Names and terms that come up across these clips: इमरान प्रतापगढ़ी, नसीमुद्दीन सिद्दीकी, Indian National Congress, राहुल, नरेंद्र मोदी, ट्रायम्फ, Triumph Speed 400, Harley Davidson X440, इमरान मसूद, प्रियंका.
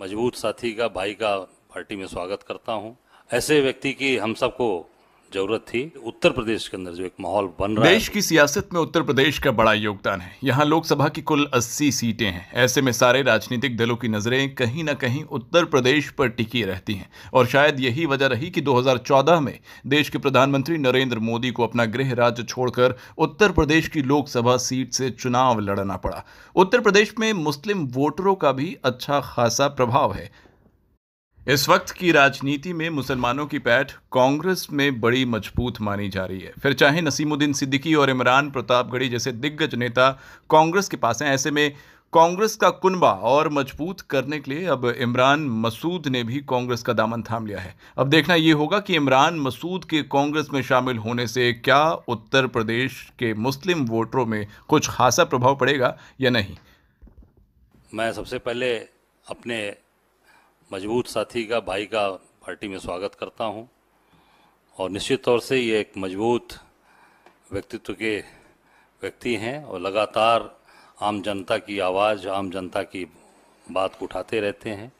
मजबूत साथी का, भाई का पार्टी में स्वागत करता हूँ। ऐसे व्यक्ति की हम सबको जरूरत थी। उत्तर प्रदेश के अंदर जो एक माहौल बन रहा है, देश की सियासत में उत्तर प्रदेश का बड़ा योगदान है। यहाँ लोकसभा की कुल 80 सीटें हैं। ऐसे में सारे राजनीतिक दलों की नजरें कहीं ना कहीं उत्तर प्रदेश पर टिकी रहती हैं और शायद यही वजह रही कि 2014 में देश के प्रधानमंत्री नरेंद्र मोदी को अपना गृह राज्य छोड़कर उत्तर प्रदेश की लोकसभा सीट से चुनाव लड़ना पड़ा। उत्तर प्रदेश में मुस्लिम वोटरों का भी अच्छा खासा प्रभाव है। इस वक्त की राजनीति में मुसलमानों की पैठ कांग्रेस में बड़ी मजबूत मानी जा रही है। फिर चाहे नसीमुद्दीन सिद्दीकी और इमरान प्रतापगढ़ी जैसे दिग्गज नेता कांग्रेस के पास हैं। ऐसे में कांग्रेस का कुनबा और मजबूत करने के लिए अब इमरान मसूद ने भी कांग्रेस का दामन थाम लिया है। अब देखना ये होगा कि इमरान मसूद के कांग्रेस में शामिल होने से क्या उत्तर प्रदेश के मुस्लिम वोटरों में कुछ खासा प्रभाव पड़ेगा या नहीं। मैं सबसे पहले अपने मजबूत साथी का, भाई का पार्टी में स्वागत करता हूं और निश्चित तौर से ये एक मजबूत व्यक्तित्व के व्यक्ति हैं और लगातार आम जनता की आवाज़, आम जनता की बात को उठाते रहते हैं।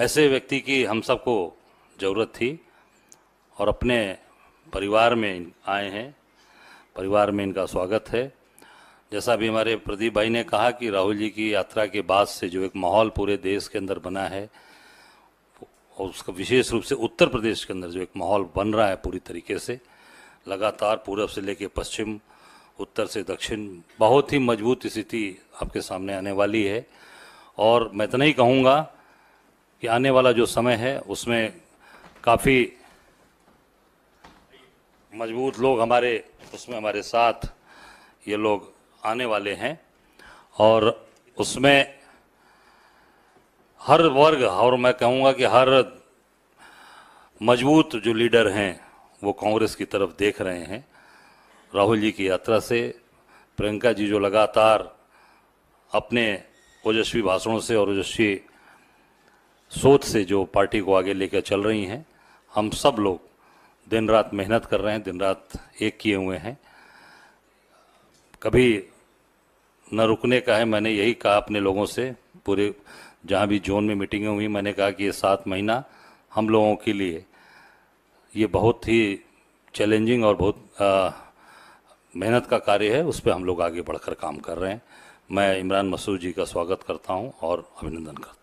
ऐसे व्यक्ति की हम सबको ज़रूरत थी और अपने परिवार में आए हैं, परिवार में इनका स्वागत है। जैसा भी हमारे प्रदीप भाई ने कहा कि राहुल जी की यात्रा के बाद से जो एक माहौल पूरे देश के अंदर बना है और उसका विशेष रूप से उत्तर प्रदेश के अंदर जो एक माहौल बन रहा है पूरी तरीके से, लगातार पूरब से लेके पश्चिम, उत्तर से दक्षिण, बहुत ही मजबूत स्थिति आपके सामने आने वाली है। और मैं इतना ही कहूँगा कि आने वाला जो समय है उसमें काफ़ी मजबूत लोग हमारे उसमें हमारे साथ ये लोग आने वाले हैं और उसमें हर वर्ग और मैं कहूँगा कि हर मजबूत जो लीडर हैं वो कांग्रेस की तरफ देख रहे हैं। राहुल जी की यात्रा से, प्रियंका जी जो लगातार अपने ओजस्वी भाषणों से और ओजस्वी सोच से जो पार्टी को आगे लेकर चल रही हैं, हम सब लोग दिन रात मेहनत कर रहे हैं, दिन रात एक किए हुए हैं, कभी न रुकने का है। मैंने यही कहा अपने लोगों से, पूरे जहाँ भी जोन में मीटिंगें हुई, मैंने कहा कि ये 7 महीना हम लोगों के लिए ये बहुत ही चैलेंजिंग और बहुत मेहनत का कार्य है, उस पर हम लोग आगे बढ़कर काम कर रहे हैं। मैं इमरान मसूद जी का स्वागत करता हूँ और अभिनंदन करता हूँ।